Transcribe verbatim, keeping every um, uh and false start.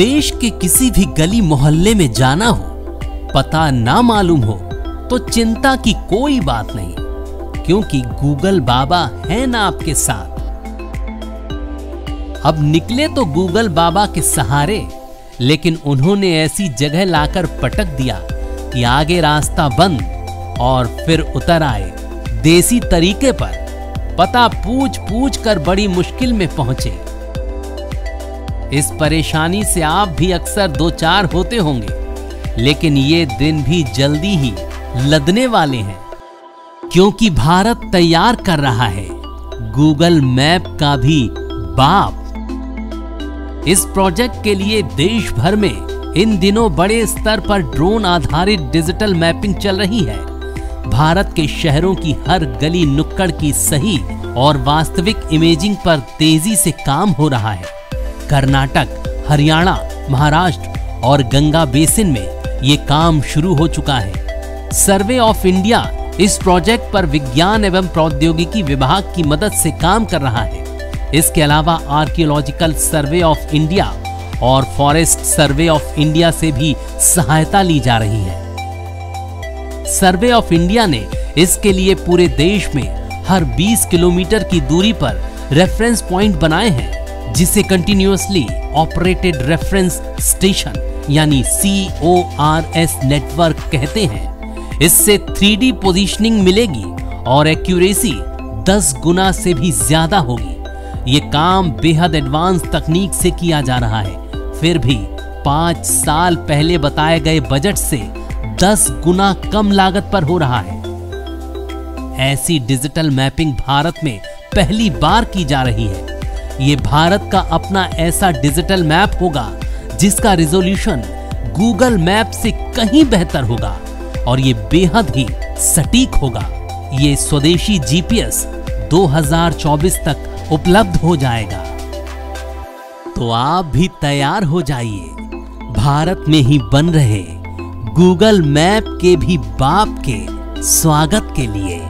देश के किसी भी गली मोहल्ले में जाना हो, पता ना मालूम हो तो चिंता की कोई बात नहीं, क्योंकि गूगल बाबा है ना आपके साथ। अब निकले तो गूगल बाबा के सहारे, लेकिन उन्होंने ऐसी जगह लाकर पटक दिया कि आगे रास्ता बंद, और फिर उतर आए देसी तरीके पर। पता पूछ पूछ कर बड़ी मुश्किल में पहुंचे। इस परेशानी से आप भी अक्सर दो चार होते होंगे, लेकिन ये दिन भी जल्दी ही लदने वाले हैं, क्योंकि भारत तैयार कर रहा है गूगल मैप का भी बाप। इस प्रोजेक्ट के लिए देश भर में इन दिनों बड़े स्तर पर ड्रोन आधारित डिजिटल मैपिंग चल रही है। भारत के शहरों की हर गली नुक्कड़ की सही और वास्तविक इमेजिंग पर तेजी से काम हो रहा है। कर्नाटक, हरियाणा, महाराष्ट्र और गंगा बेसिन में ये काम शुरू हो चुका है। सर्वे ऑफ इंडिया इस प्रोजेक्ट पर विज्ञान एवं प्रौद्योगिकी विभाग की मदद से काम कर रहा है। इसके अलावा आर्कियोलॉजिकल सर्वे ऑफ इंडिया और फॉरेस्ट सर्वे ऑफ इंडिया से भी सहायता ली जा रही है। सर्वे ऑफ इंडिया ने इसके लिए पूरे देश में हर बीस किलोमीटर की दूरी पर रेफरेंस पॉइंट बनाए हैं, जिसे कंटिन्यूअसली ऑपरेटेड रेफरेंस स्टेशन यानी C O R S network कहते हैं। इससे थ्री डी पोजीशनिंग मिलेगी और एक्यूरेसी दस गुना से भी ज्यादा होगी। ये काम बेहद एडवांस तकनीक से किया जा रहा है, फिर भी पाँच साल पहले बताए गए बजट से दस गुना कम लागत पर हो रहा है। ऐसी डिजिटल मैपिंग भारत में पहली बार की जा रही है। ये भारत का अपना ऐसा डिजिटल मैप होगा जिसका रिजोल्यूशन गूगल मैप से कहीं बेहतर होगा और ये बेहद ही सटीक होगा। ये स्वदेशी जी पी एस दो हज़ार चौबीस तक उपलब्ध हो जाएगा। तो आप भी तैयार हो जाइए, भारत में ही बन रहे गूगल मैप के भी बाप के स्वागत के लिए।